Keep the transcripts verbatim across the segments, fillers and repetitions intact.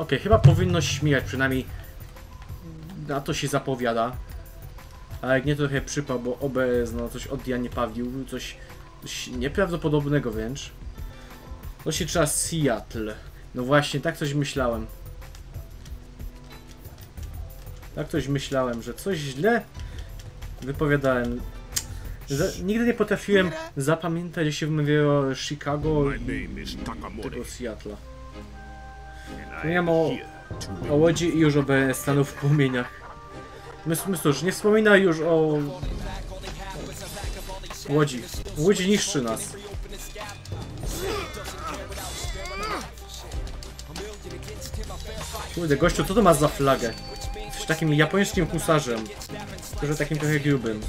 Okej, chyba powinno śmigać, przynajmniej na to się zapowiada. Ale jak nie, to trochę przypał, bo O B S no coś od Janie Pawił, coś, coś nieprawdopodobnego wręcz. To się trzeba Seattle. No właśnie, tak coś myślałem. Tak coś myślałem, że coś źle wypowiadałem. Z nigdy nie potrafiłem zapamiętać, jak się wymówiło Chicago i tego Seattle'a. Mówiłem o, o Łodzi i już o B S stanął w płomieniach. My cóż, nie wspomina już o Łodzi. Łódź niszczy nas. Kurde, gościu, co to masz za flagę? Jesteś takim japońskim husarzem. Tylko, że takim trochę grubym.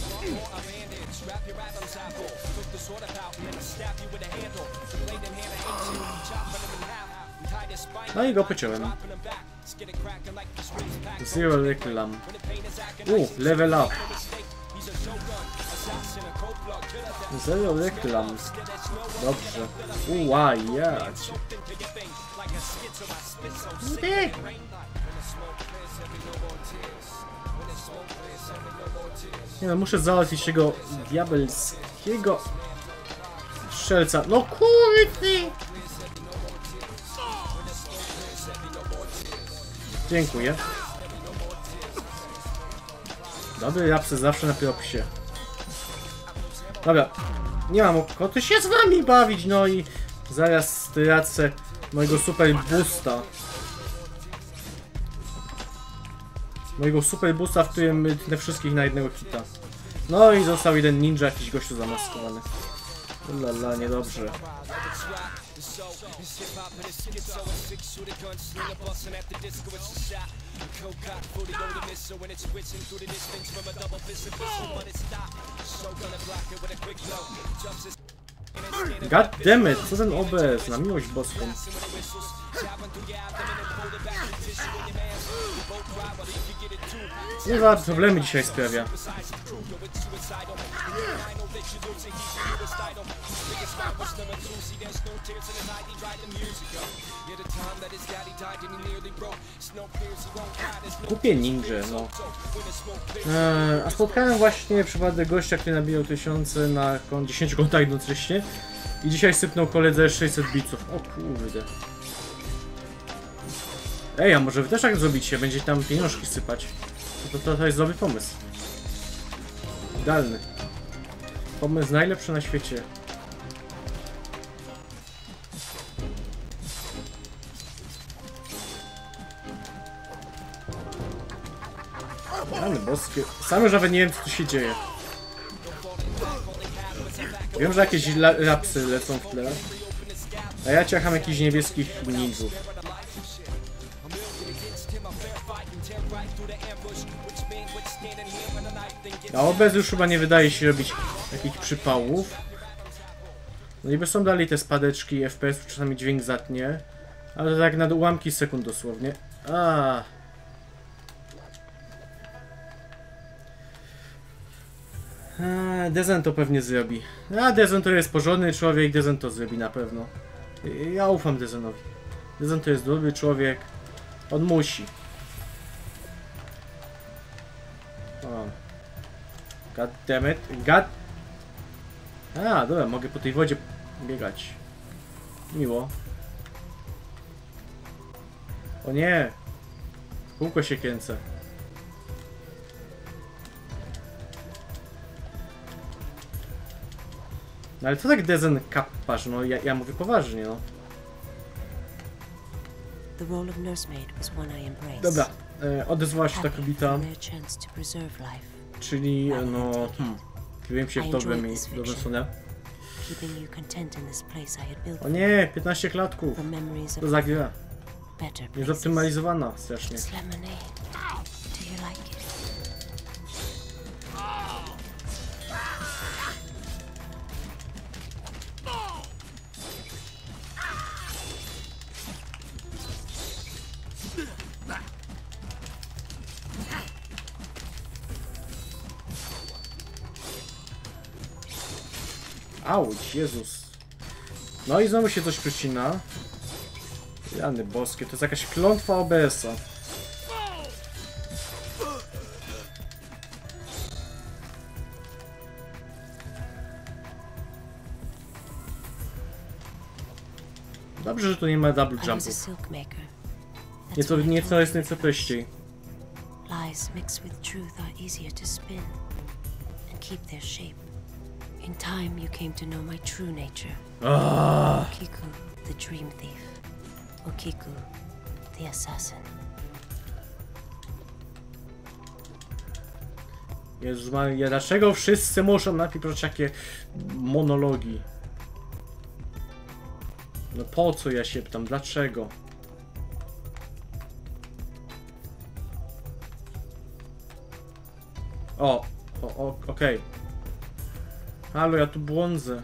No i go pociąłem. Zero reklam. Uuu, level up. Zero reklam. Dobrze. Uła, jać. Nie no, muszę załatwić tego diabelskiego strzelca. No kurde! Dziękuję. Dobry rapsy zawsze na propsie. Dobra, nie mam ochoty się z wami bawić, no i zaraz stracę mojego super boosta. Mojego super boosta, w którym tnę wszystkich na jednego hita. No i został jeden ninja, jakiś gościu zamaskowany. Lala, niedobrze. God damn it, co ten O B S, na miłość boską. Nie za problemy dzisiaj sprawia. Kupię ninja, no. Eee, a spotkałem właśnie przypadek gościa, który nabijał tysiące na dziesięciu kontach jednocześnie. I dzisiaj sypnął koledze sześćset biców. O kurde. Ej, a może wy też tak zrobicie? Będzie tam pieniążki sypać. To, to, to jest dobry pomysł. Idealny. Pomysł najlepszy na świecie. Ale boskie. Sam już nawet nie wiem, co tu się dzieje. Wiem, że jakieś rapsy lecą w tle. A ja ciacham jakichś niebieskich ninjów. A O B S już chyba nie wydaje się robić takich przypałów. No niby są dalej te spadeczki F P S, czasami dźwięk zatnie. Ale tak na ułamki sekund dosłownie. A. Dezen to pewnie zrobi. A Dezen to jest porządny człowiek, Dezen to zrobi na pewno. Ja ufam Dezenowi. Dezen to jest dobry człowiek. On musi. O. God damn it. God... A, dobra, mogę po tej wodzie biegać. Miło. O nie. Kółko się kręcę. No ale co tak Dezen kappasz? No ja, ja mówię poważnie, no. Dobra, e, odezwała się ta kobieta. Czyli, no... Hmm. Kieruję się w dobrym miejscu, dobrą stronę. O nie, piętnaście klatków. To za gra. Jest optymalizowana strasznie. Auć, Jezus. No i znowu się coś przycina. Jany boskie, to jest jakaś klątwa O B S-a. Dobrze, że tu nie ma double jumpów. Nieco, nieco jest nieco prościej. Lies mixed with truth are easier to spin and keep their shape. In time you came to know my true nature. Okiku, the dream thief. Okiku, the assassin. Jezus Maria, dlaczego wszyscy muszą napisać takie monologi? No po co ja się pytam, dlaczego? O, o, o okej. Okay. Halo, ja tu błądzę.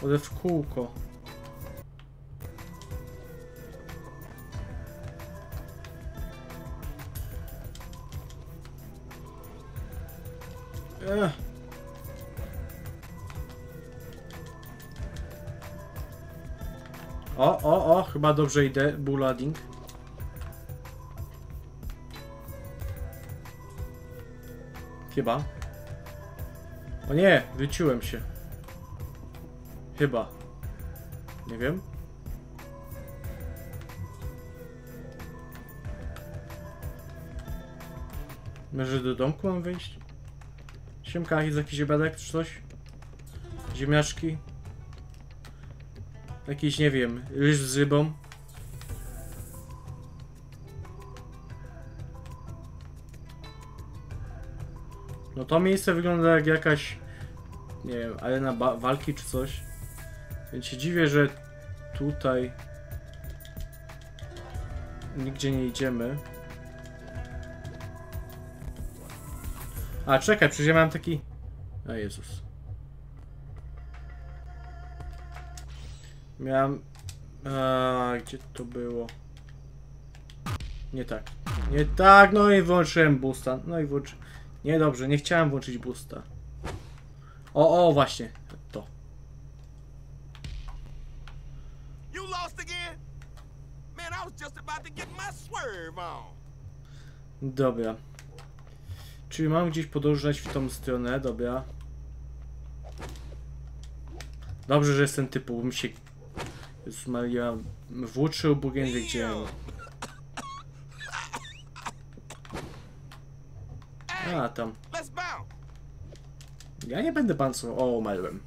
Chodzę w kółko. Ech. O, o, o, chyba dobrze idę, bullading. Chyba. O nie, wyciąłem się. Chyba. Nie wiem. Może do domku mam wyjść? Siemka, jest jakiś obiadek czy coś? Ziemniaczki? Jakiś, nie wiem, ryż z rybą? No to miejsce wygląda jak jakaś, nie wiem, arena walki czy coś. Więc się dziwię, że tutaj nigdzie nie idziemy. A czekaj, przecież ja mam taki... O Jezus. Miałem... A, gdzie to było? Nie tak. Nie tak, no i włączyłem boosta. No i włączyłem... Nie, dobrze, nie chciałem włączyć boosta. O, o, właśnie. To. Dobra. Czyli mam gdzieś podążać w tą stronę, dobra. Dobrze, że jestem typu, bym się... Jezus Maria... Włóczył Bogiem wie gdzie. A, tam. Ja nie będę pancował. O, umarłem.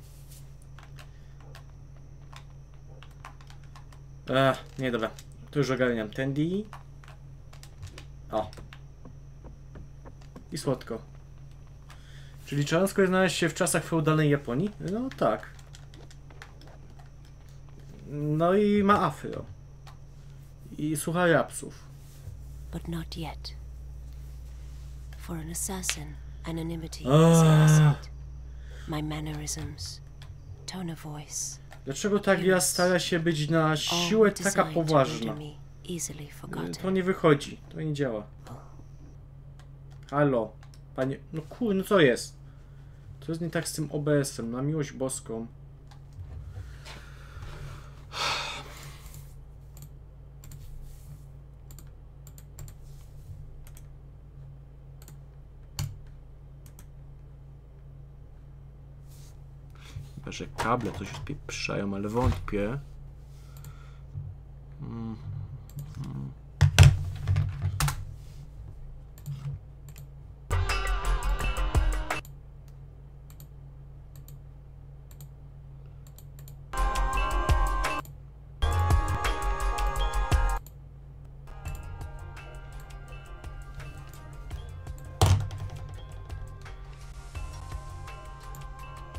Ech, nie, dobra. To już ogarniam. Tędy. O. I słodko. Czyli Czarnsko jest znaleźć się w czasach feudalnej Japonii? No tak. No i ma afro. I słucha rapsów. But not yet. For an assassin, anonymity is innocent. My mannerisms, tone of voice. Dlaczego ta gra stara się być na siłę taka poważna? To nie wychodzi, to nie działa. Halo, panie, no kur, no co jest? Co jest nie tak z tym O B S-em, na miłość boską? Że kable coś odpieprzają, ale wątpię. Mm. Mm.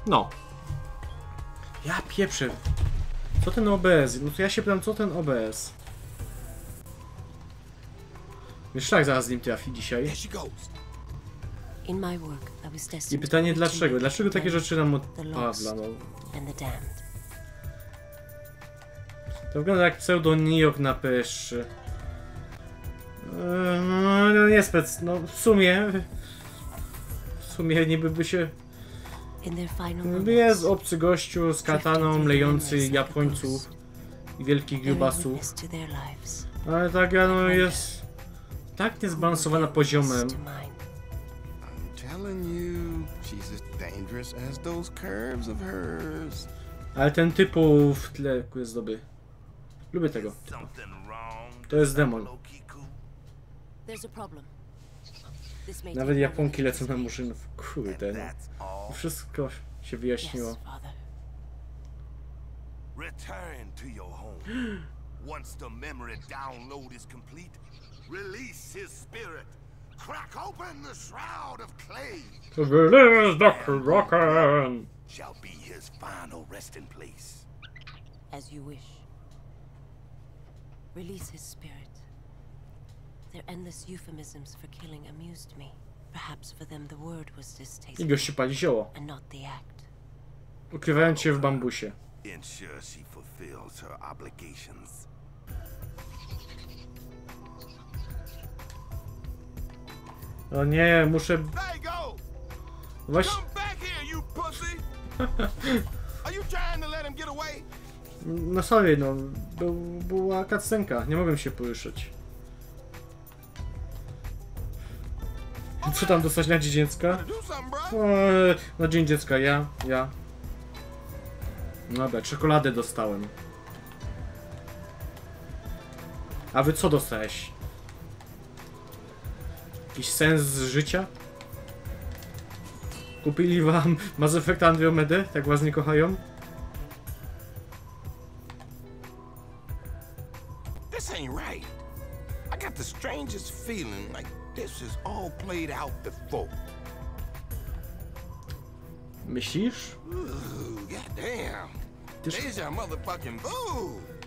No. Ja pieprzę. Co ten O B S? No to ja się pytam, co ten O B S? Wiesz, szlak zaraz z nim trafi dzisiaj. I pytanie dlaczego? Dlaczego takie rzeczy nam odpadla? No. To wygląda jak pseudo Nioh na P S trzy. Eee, no, no nie spec, no w sumie... W sumie niby by się... Jest obcy gościu z kataną lejący Japońców i wielkich grubasów. Ale ta gra no, jest tak niezbalansowana poziomem. Ale ten typu w tle jest dobry. Lubię tego. To jest demon. Nawet Japonki lecą na murzynów. Kurde. No. Wszystko się wyjaśniło. To release Doctor Rockan! Shall be his final resting place. As you wish. Release his spirit. Their endless euphemisms for killing amused me. Perhaps for them the word was distasteful. I gościu pali zioło. And not the act. Ukrywają cię w bambusie. Ensure she fulfills her obligations. O nie, muszę. Właśnie. No sorry, no. Był, była cutscenka, nie mogłem się poruszyć. Co tam dostać na dzień dziecka? O, na dzień dziecka, ja, ja. Dobra, czekoladę dostałem. A wy co dostałeś? Jakiś sens życia? Kupili wam Mass Effect Andromedę? Tak was nie kochają? This ain't right. I got the strangest feeling like this is all played out before. Myślisz?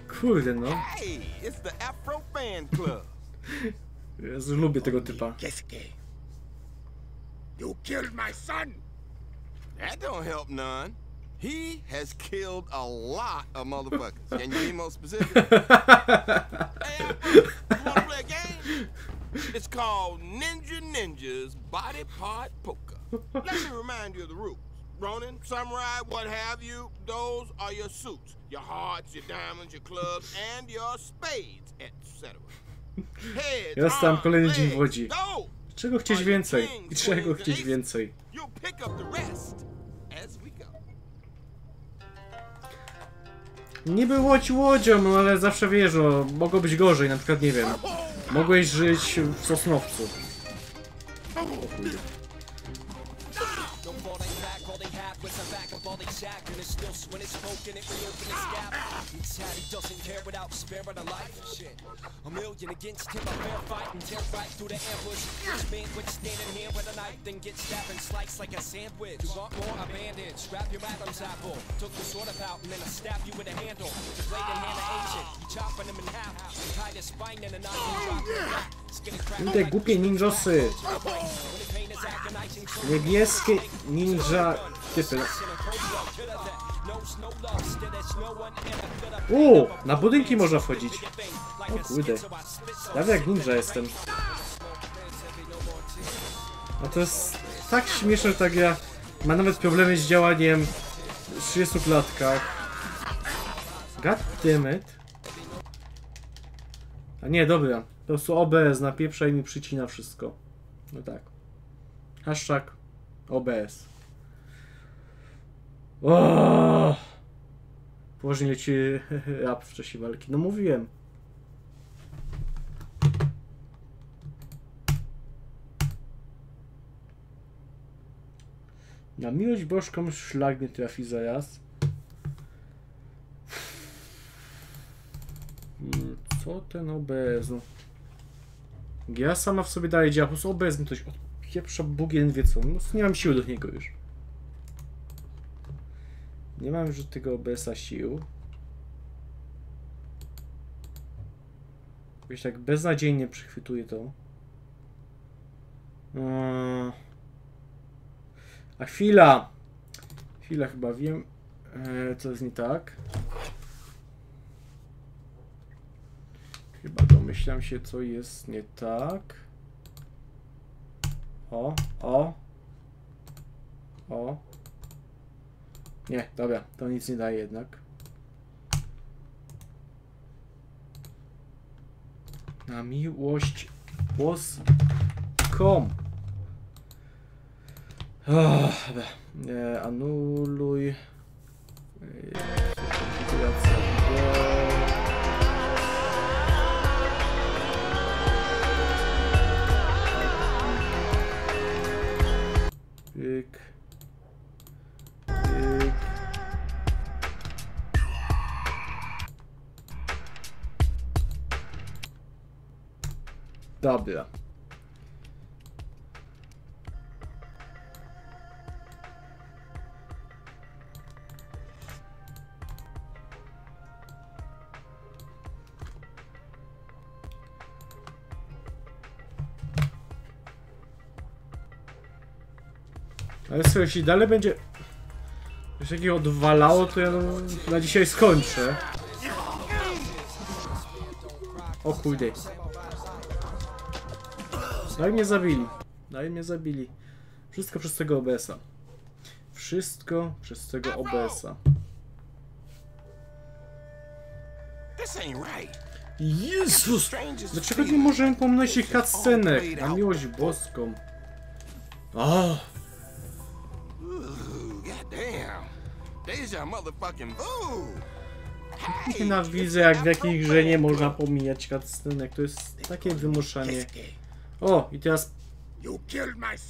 Kurde no. Hey, it's the Afro Fan Club. Jezu, lubię tego typa. You killed my son. That don't help none. He has killed a lot of motherfuckers. And you be more specific? Hey, you wanna play a game? It's called Ninja Ninjas Body Part Poker. Let me remind you of the rules. Ronin, Samurai, what have you, those are your suits, your hearts, your diamonds, your clubs, and your spades, et cetera. Jest tam kolejny dzień w Łodzi. Czego chcieć więcej? I czego chcieć więcej? Niby Łódź łodzią, no ale zawsze wiesz, no, mogło być gorzej, na przykład nie wiem. Mogłeś żyć w Sosnowcu. I te głupie ninjosy. Niebieskie ninja typy. Uuu, na budynki można wchodzić. O kurde. Nawet jak ninja jestem. A to jest tak śmieszne, że ta gra ma nawet problemy z działaniem w trzydziestu klatkach. God damn it. A nie, dobra. Po prostu O B S napieprza i mi przycina wszystko. No tak. Hashtag O B S. Oooo! Poważnie leci rap w czasie walki. No mówiłem. Na miłość bożką szlag nie trafi zaraz. Co ten O B S? Ja sama w sobie daję działa, po prostu O B S mi coś od... Pieprza bugien wie co, no, nie mam sił do niego już. Nie mam już do tego O B S-a sił. Jakoś tak beznadziejnie przychwytuje to. Eee... A chwila! Chwila chyba wiem, eee, co jest nie tak. Chyba domyślam się, co jest nie tak. O, o, o. Nie, dobra, to nic nie daje jednak. Na miłość boską. Oh, e, anuluj. E, Pyk. Pyk. Dobra. Ale słuchaj, jeśli dalej będzie coś takiego odwalało, to ja no, na dzisiaj skończę. O kurde. Daj mnie zabili. Daj mnie zabili. Wszystko przez tego O B S-a. Wszystko przez tego O B S-a. Jezus! Dlaczego nie możemy pomnąć ich cutscenek? Na miłość boską. Oh. Nienawidzę, jak w jakiej grze nie można pomijać cutscenek. To jest takie wymuszanie. O, i teraz...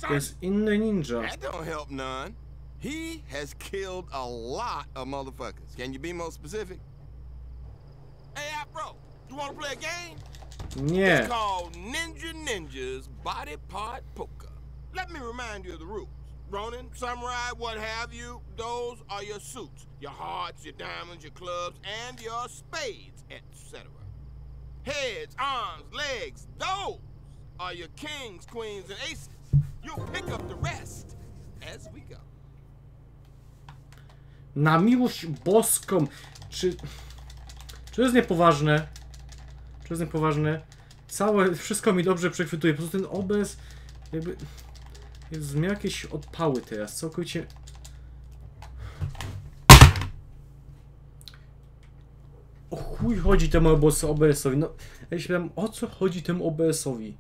To jest inny ninja. Nie. Ninja Ninjas Body Part Poker. Let me remind you of the rules. Ronin, Samurai, what have you, those are your suits, your hearts, your diamonds, your clubs, and your spades, et cetera. Heads, arms, legs, those are your kings, queens, and aces. You'll pick up the rest as we go. Na miłość boską, czy... Czy jest niepoważne? Czy jest niepoważne? Całe, wszystko mi dobrze przechwytuje, po prostu ten O B S jakby... Jezus, miał jakieś odpały teraz, całkowicie... O chuj chodzi temu O B S-owi, no... Ja się pytam, o co chodzi temu O B S-owi?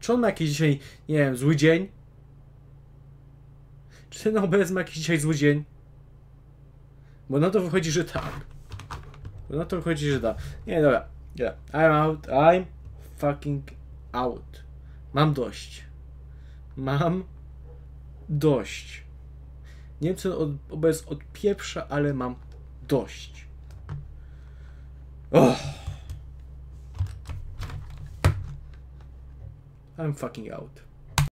Czy on ma jakiś dzisiaj, nie wiem, zły dzień? Czy ten O B S ma jakiś dzisiaj zły dzień? Bo na to wychodzi, że tak. Bo na to wychodzi, że da. Nie, dobra, dobra. I'm out, I'm fucking out. Mam dość. Mam dość. Nie wiem, co O B S odpieprza, ale mam dość. Oh. I'm fucking out.